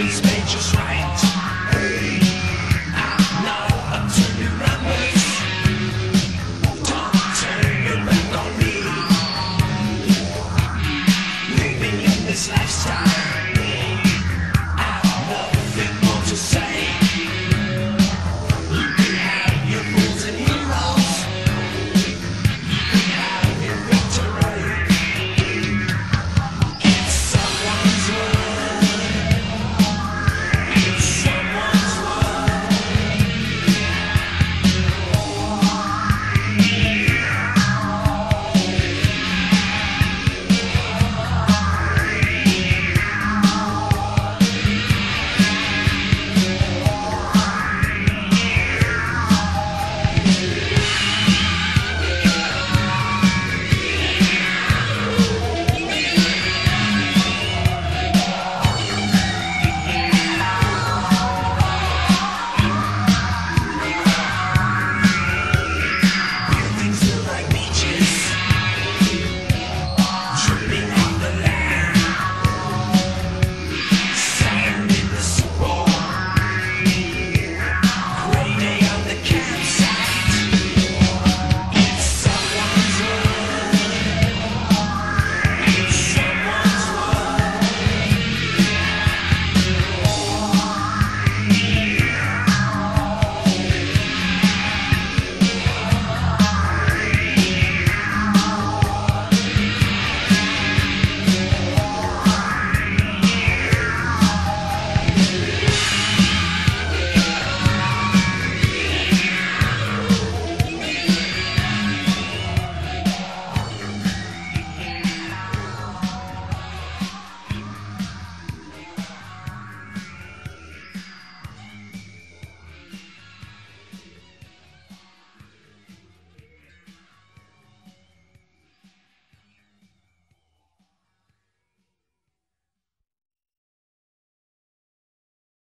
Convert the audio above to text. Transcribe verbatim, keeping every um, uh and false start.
These pages